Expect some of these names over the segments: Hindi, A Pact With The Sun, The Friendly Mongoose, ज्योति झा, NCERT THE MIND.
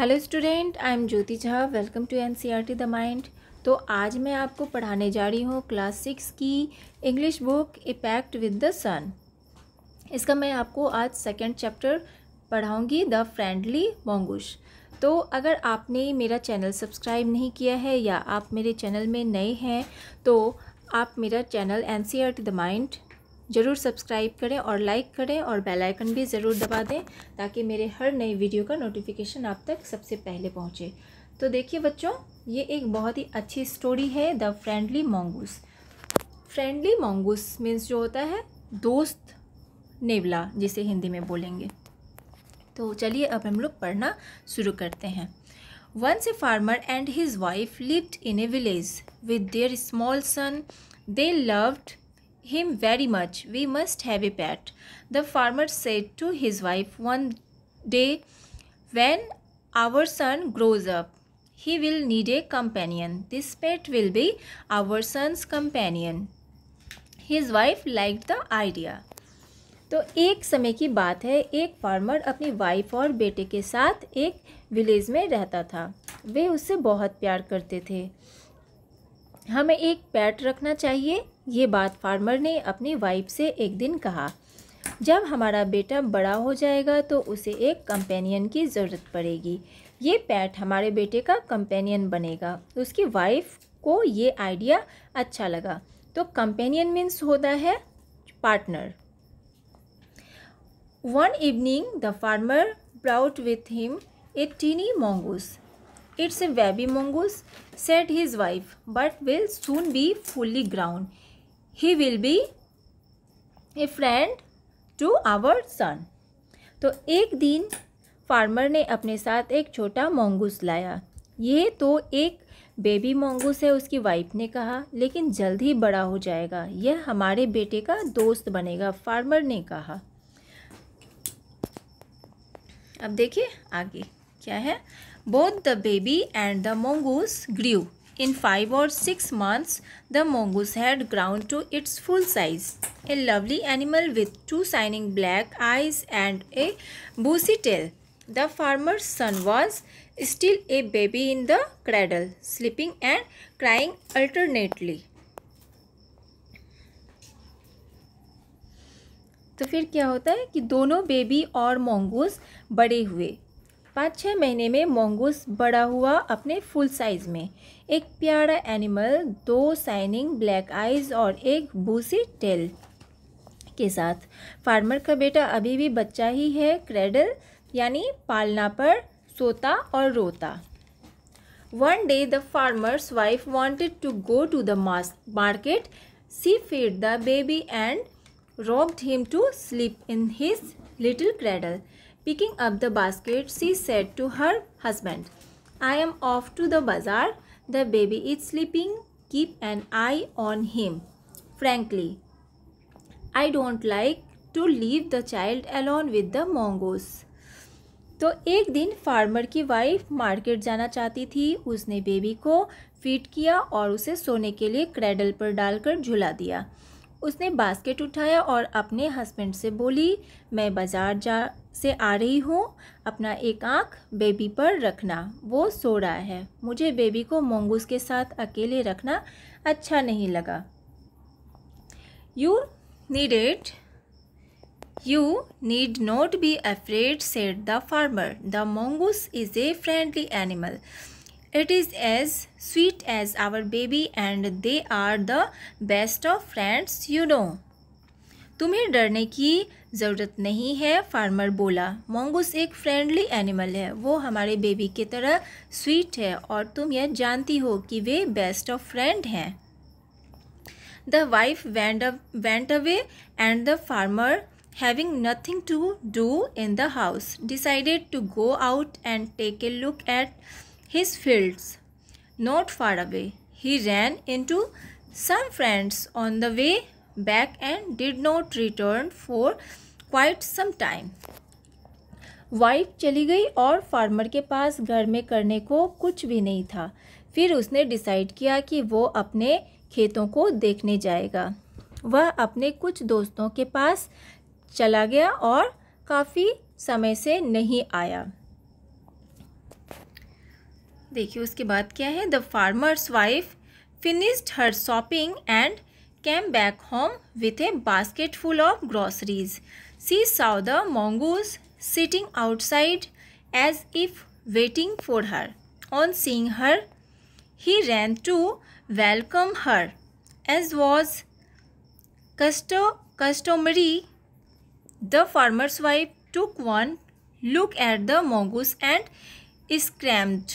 Hello student, I am ज्योति झा। Welcome to NCERT the mind. तो आज मैं आपको पढ़ाने जा रही हूँ क्लास 6 की English book a pact with the sun. इसका मैं आपको आज 2nd चैप्टर पढ़ाऊँगी, द फ्रेंडली मंगूस। तो अगर आपने मेरा चैनल सब्सक्राइब नहीं किया है या आप मेरे चैनल में नए हैं तो आप मेरा चैनल एनसीईआरटी द माइंड ज़रूर सब्सक्राइब करें और लाइक करें और बेल आइकन भी ज़रूर दबा दें ताकि मेरे हर नई वीडियो का नोटिफिकेशन आप तक सबसे पहले पहुंचे। तो देखिए बच्चों, ये एक बहुत ही अच्छी स्टोरी है, the friendly mongoose. Friendly mongoose means जो होता है दोस्त नेवला, जिसे हिंदी में बोलेंगे। तो चलिए अब हम लोग पढ़ना शुरू करते हैं। Once a farmer and his wife lived in a village with their small son. They loved him very much. We must have a pet, the farmer said to his wife one day. When our son grows up, he will need a companion. This pet will be our son's companion. His wife liked the idea. तो एक समय की बात है, एक farmer अपनी wife और बेटे के साथ एक विलेज में रहता था। वे उससे बहुत प्यार करते थे। हमें एक पेट रखना चाहिए, ये बात फार्मर ने अपनी वाइफ से एक दिन कहा। जब हमारा बेटा बड़ा हो जाएगा तो उसे एक कंपेनियन की ज़रूरत पड़ेगी, ये पेट हमारे बेटे का कंपेनियन बनेगा। उसकी वाइफ को ये आइडिया अच्छा लगा। तो कंपेनियन मीन्स होता है partner. One evening, the farmer brought with him a teeny mongoose. It's a baby mongoose, said his wife, but will soon be fully grown. He will be a friend to our son. तो एक दिन farmer ने अपने साथ एक छोटा mongoose लाया। ये तो एक बेबी मंगूस है, उसकी वाइफ ने कहा, लेकिन जल्द ही बड़ा हो जाएगा। यह हमारे बेटे का दोस्त बनेगा, फार्मर ने कहा। अब देखिए आगे क्या है। Both the baby and the mongoose grew in 5 or 6 months. The mongoose had grown to its full size. A lovely animal with 2 shining black eyes and a bushy tail. The farmer's son was still a baby in the cradle, sleeping and crying alternately. तो फिर क्या होता है कि दोनों baby और mongoose बड़े हुए। 5-6 महीने में मंगूस बड़ा हुआ अपने फुल साइज़ में। एक प्यारा एनिमल 2 शाइनिंग ब्लैक आइज़ और एक बूसी टेल के साथ। फार्मर का बेटा अभी भी बच्चा ही है, क्रेडल यानी पालना पर सोता और रोता। One day the farmer's wife wanted to go to the market. She feed the baby and robbed him to sleep in his little cradle. Picking up the basket, she said to her husband, I am off to the bazaar. The baby is sleeping. Keep an eye on him. Frankly, I don't like to leave the child alone with the mongoose. तो एक दिन farmer की wife market जाना चाहती थी। उसने baby को feed किया और उसे सोने के लिए क्रेडल पर डालकर झुला दिया। उसने बास्केट उठाया और अपने हस्बैंड से बोली, मैं बाज़ार से आ रही हूँ, अपना एक आंख बेबी पर रखना, वो सो रहा है। मुझे बेबी को मंगूस के साथ अकेले रखना अच्छा नहीं लगा। You need not be afraid, said the farmer. The mongoose is a friendly animal. It is as sweet as our baby and they are the best of friends, you know. तुम्हें डरने की ज़रूरत नहीं है, फार्मर बोला। Mongoose एक friendly animal है, वो हमारे बेबी की तरह स्वीट है और तुम यह जानती हो कि वे बेस्ट ऑफ फ्रेंड हैं। The wife went away and the farmer, having nothing to do in the house, decided to go out and take a look at his fields not far away. He ran into some friends on the way back and did not return for quite some time. Wife चली गई और farmer के पास घर में करने को कुछ भी नहीं था। फिर उसने डिसाइड किया कि वो अपने खेतों को देखने जाएगा। वह अपने कुछ दोस्तों के पास चला गया और काफ़ी समय से नहीं आया। देखिए उसके बाद क्या है, the farmer's wife finished her shopping and came back home with a basket full of groceries. She saw the mongoose sitting outside as if waiting for her. On seeing her he ran to welcome her as was customary. The farmer's wife took one look at the mongoose and screamed.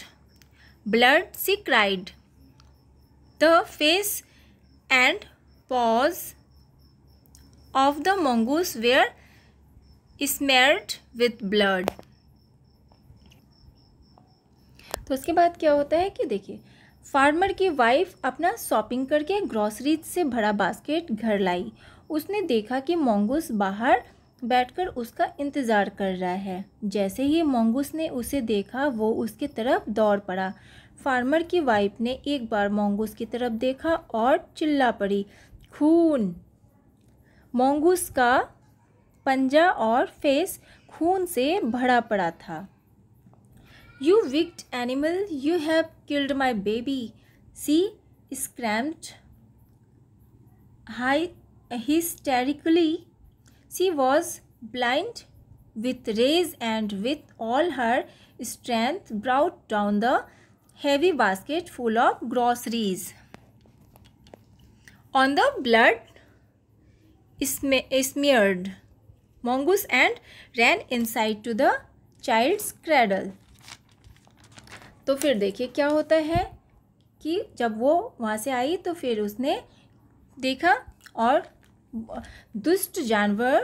Blood, she cried. The face and paws of the mongoose were smeared with blood. तो उसके बाद क्या होता है कि देखिए farmer की wife अपना शॉपिंग करके ग्रॉसरीज से भरा बास्केट घर लाई. उसने देखा कि मंगूस बाहर बैठकर उसका इंतज़ार कर रहा है. जैसे ही मंगूस ने उसे देखा वो उसके तरफ दौड़ पड़ा. फार्मर की वाइफ ने एक बार मंगूस की तरफ देखा और चिल्ला पड़ी, खून. मंगूस का पंजा और फेस खून से भरा पड़ा था. You wicked animal, you have killed my baby. She screamed hysterically. She was blind with rage and with all her strength brought down the heavy basket full of groceries. On the blood smeared mongoose and ran inside to the child's cradle. तो फिर देखिए क्या होता है कि जब वो वहाँ से आई तो फिर उसने देखा और दुष्ट जानवर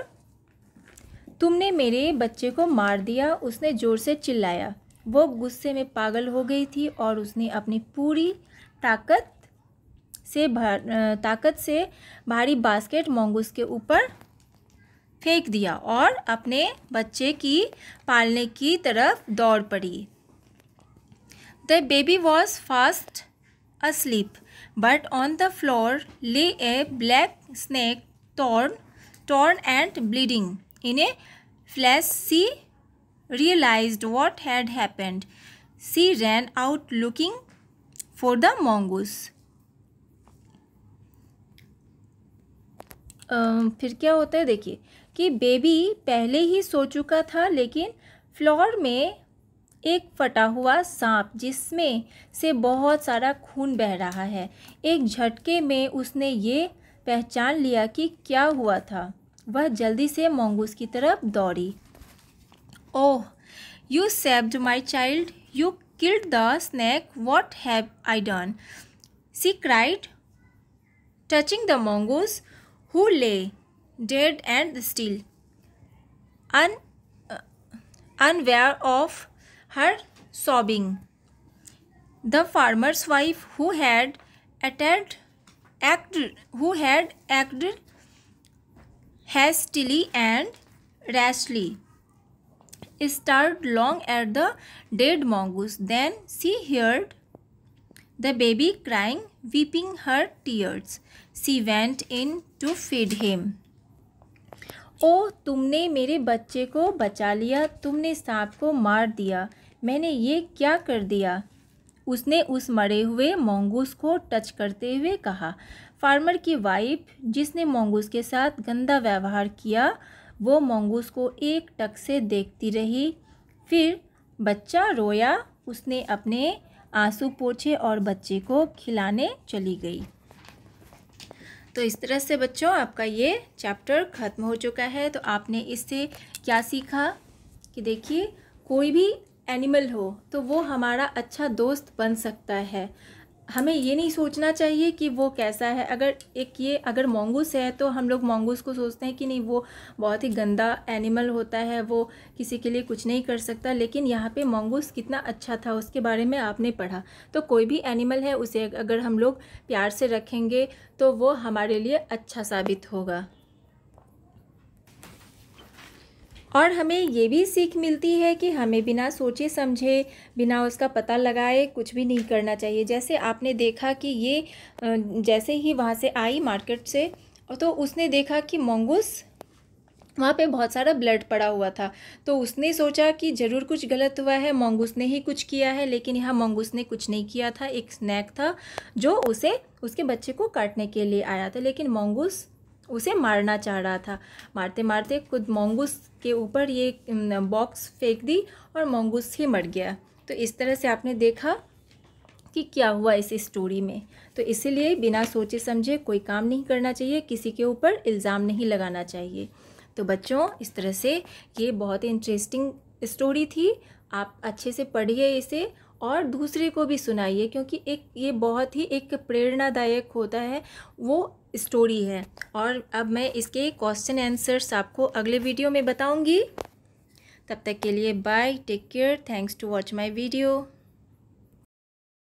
तुमने मेरे बच्चे को मार दिया. उसने ज़ोर से चिल्लाया. वो गुस्से में पागल हो गई थी और उसने अपनी पूरी ताकत से भारी बास्केट मंगूस के ऊपर फेंक दिया और अपने बच्चे की पालने की तरफ दौड़ पड़ी. The baby was fast asleep, but on the floor lay a black snake, torn and bleeding. In a flash, she realized what had happened. She ran out looking for the mongoose. फिर क्या होता है देखिए कि baby पहले ही सो चुका था, लेकिन फ्लोर में एक फटा हुआ सांप जिसमें से बहुत सारा खून बह रहा है. एक झटके में उसने ये पहचान लिया कि क्या हुआ था. वह जल्दी से मंगूस की तरफ दौड़ी. Oh you sapped my child. You killed the snake. What have I done?" she cried, touching the mongoose, who lay dead and still, unaware of her sobbing. The farmer's wife, who had acted hastily and rashly, stared long at the dead mongoose. Then she heard the baby crying, weeping her tears. She went in to feed him. ओ तुमने मेरे बच्चे को बचा लिया, तुमने सांप को मार दिया, मैंने ये क्या कर दिया. उसने उस मरे हुए मंगूस को टच करते हुए कहा. फार्मर की वाइफ जिसने मंगूस के साथ गंदा व्यवहार किया वो मंगूस को एक टक से देखती रही. फिर बच्चा रोया. उसने अपने आंसू पोंछे और बच्चे को खिलाने चली गई. तो इस तरह से बच्चों आपका ये चैप्टर ख़त्म हो चुका है. तो आपने इससे क्या सीखा कि देखिए कोई भी एनिमल हो तो वो हमारा अच्छा दोस्त बन सकता है. हमें ये नहीं सोचना चाहिए कि वो कैसा है. अगर मंगूस है तो हम लोग मंगूस को सोचते हैं कि नहीं वो बहुत ही गंदा एनिमल होता है, वो किसी के लिए कुछ नहीं कर सकता. लेकिन यहाँ पे मंगूस कितना अच्छा था उसके बारे में आपने पढ़ा. तो कोई भी एनिमल है उसे अगर हम लोग प्यार से रखेंगे तो वो हमारे लिए अच्छा साबित होगा. और हमें ये भी सीख मिलती है कि हमें बिना सोचे समझे, बिना उसका पता लगाए कुछ भी नहीं करना चाहिए. जैसे आपने देखा कि ये जैसे ही वहाँ से आई मार्केट से तो उसने देखा कि मंगूस वहाँ पे बहुत सारा ब्लड पड़ा हुआ था। तो उसने सोचा कि ज़रूर कुछ गलत हुआ है, मंगूस ने ही कुछ किया है, लेकिन यहाँ मंगूस ने कुछ नहीं किया था। एक स्नैक था जो उसे उसके बच्चे को काटने के लिए आया था, लेकिन मंगूस उसे मारना चाह रहा था। मारते मारते खुद मंगूस के ऊपर ये बॉक्स फेंक दी और मंगूस ही मर गया। तो इस तरह से आपने देखा कि क्या हुआ इस स्टोरी में। तो इसीलिए बिना सोचे समझे कोई काम नहीं करना चाहिए, किसी के ऊपर इल्ज़ाम नहीं लगाना चाहिए। तो बच्चों, इस तरह से ये बहुत ही इंटरेस्टिंग स्टोरी थी। आप अच्छे से पढ़िए इसे और दूसरे को भी सुनाइए, क्योंकि एक ये बहुत ही एक प्रेरणादायक होता है वो स्टोरी है। और अब मैं इसके क्वेश्चन आंसर्स आपको अगले वीडियो में बताऊंगी। तब तक के लिए bye, take care, thanks to watch my video.